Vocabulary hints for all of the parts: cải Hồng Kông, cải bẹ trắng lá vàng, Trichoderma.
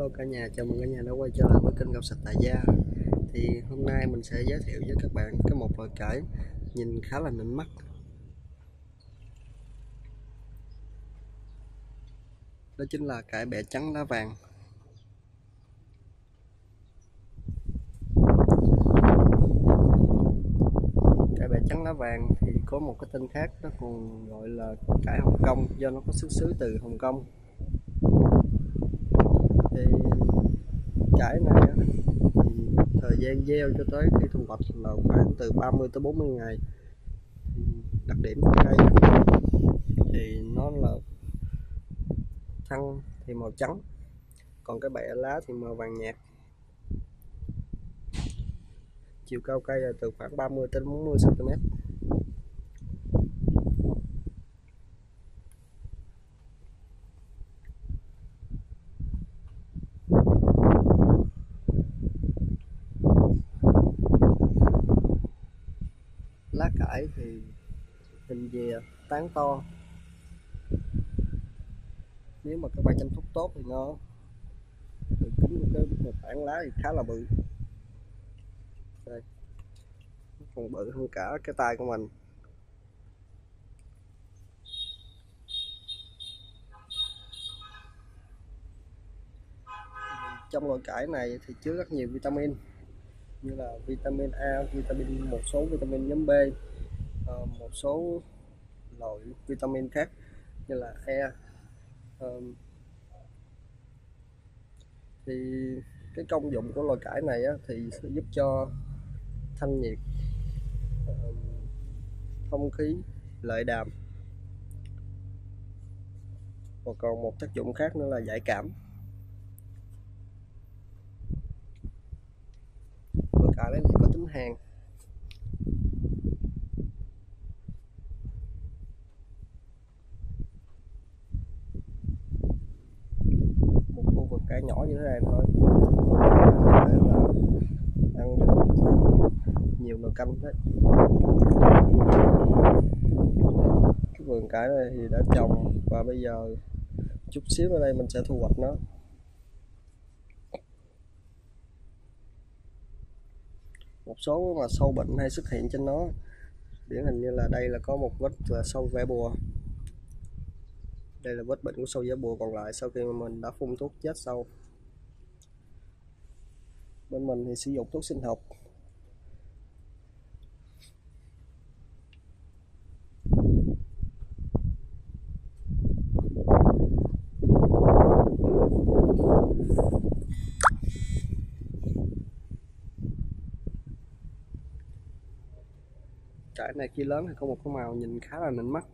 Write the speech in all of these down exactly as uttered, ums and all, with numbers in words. Hello cả nhà, chào mừng cả nhà đã quay trở lại với kênh Ăn Sạch Tại Gia. Thì hôm nay mình sẽ giới thiệu với các bạn cái một loại cải nhìn khá là nịnh mắt. Đó chính là cải bẹ trắng lá vàng. Cải bẹ trắng lá vàng thì có một cái tên khác, nó còn gọi là cải Hồng Kông, do nó có xuất xứ từ Hồng Kông. Thì cải này thì thời gian gieo cho tới khi thu hoạch là khoảng từ ba mươi tới bốn mươi ngày. Đặc điểm của cây thì nó là thân thì màu trắng, còn cái bẹ lá thì màu vàng nhạt. Chiều cao cây là từ khoảng ba mươi đến bốn mươi xăng ti mét. Lá cải thì hình dìa, tán to. Nếu mà các bạn chăm sóc tốt thì nó được kính cái một tảng lá thì khá là bự. Đây, nó còn bự hơn cả cái tay của mình. Trong loại cải này thì chứa rất nhiều vitamin, như là vitamin A, vitamin một số vitamin nhóm B, một số loại vitamin khác như là E. Thì cái công dụng của loại cải này thì sẽ giúp cho thanh nhiệt, thông khí, lợi đàm, và còn một tác dụng khác nữa là giải cảm. Cải này có tính hàn, một khu vực cải nhỏ như thế này thôi để là ăn được nhiều nồi canh hết. Cái vườn cải này thì đã trồng và bây giờ chút xíu ở đây mình sẽ thu hoạch nó. Một số mà sâu bệnh hay xuất hiện trên nó, điển hình như là đây là có một vết là sâu vẽ bùa. Đây là vết bệnh của sâu vẽ bùa còn lại sau khi mình đã phun thuốc chết sâu. Bên mình thì sử dụng thuốc sinh học. Cải này khi lớn thì có một cái màu nhìn khá là nịnh mắt.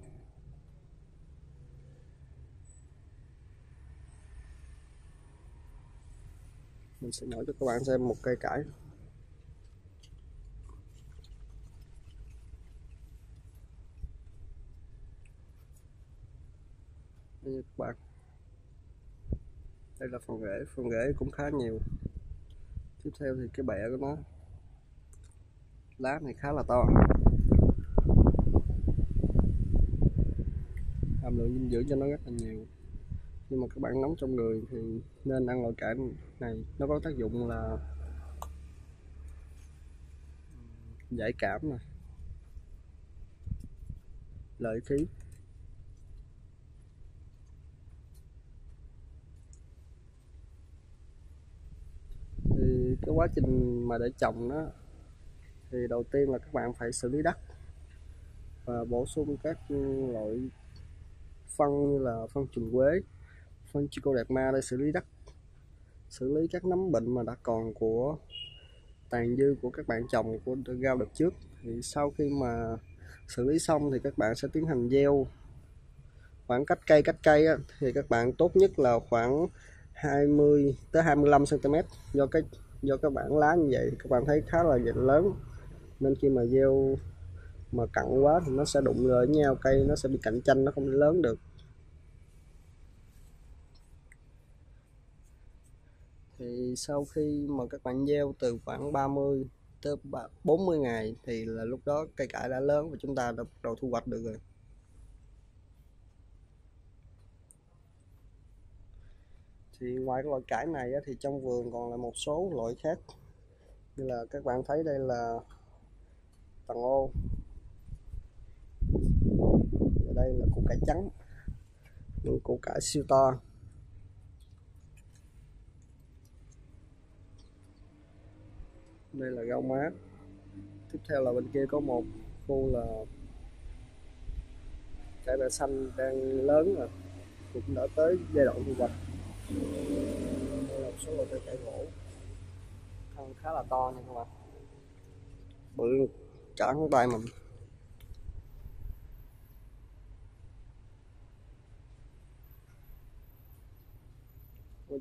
Mình sẽ nói cho các bạn xem một cây cải. Đây các bạn, đây là phần rễ, phần rễ cũng khá nhiều. Tiếp theo thì cái bẹ của nó, lá này khá là to. Hàm lượng dinh dưỡng cho nó rất là nhiều, nhưng mà các bạn nóng trong người thì nên ăn loại cải này, nó có tác dụng là giải cảm này, lợi khí. Thì cái quá trình mà để trồng nó thì đầu tiên là các bạn phải xử lý đất và bổ sung các loại phân như là phân trùm quế, phân Trichoderma để xử lý đất, xử lý các nấm bệnh mà đã còn của tàn dư của các bạn trồng của rau đợt trước. Thì sau khi mà xử lý xong thì các bạn sẽ tiến hành gieo. Khoảng cách cây cách cây á, thì các bạn tốt nhất là khoảng hai mươi tới hai mươi lăm xăng ti mét, do cái do các bạn lá như vậy các bạn thấy khá là lớn, nên khi mà gieo mà cặn quá thì nó sẽ đụng lỡ nhau, cây nó sẽ bị cạnh tranh, nó không lớn được. Thì sau khi mà các bạn gieo từ khoảng ba mươi tới bốn mươi ngày thì là lúc đó cây cải đã lớn và chúng ta đã bắt đầu thu hoạch được rồi. Thì ngoài cái loại cải này á, thì trong vườn còn là một số loại khác, như là các bạn thấy đây là tầng ô, ở đây là củ cải trắng, những củ cải siêu to. Đây là rau má. Tiếp theo là bên kia có một khu là cải bẹ xanh đang lớn rồi, cũng đã tới giai đoạn thu hoạch. Đây là một số loại cây cải gỗ, thân khá là to nha các bạn, bự cả ngón tay mình. Quay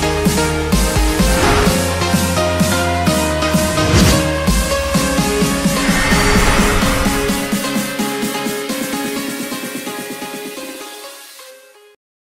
thì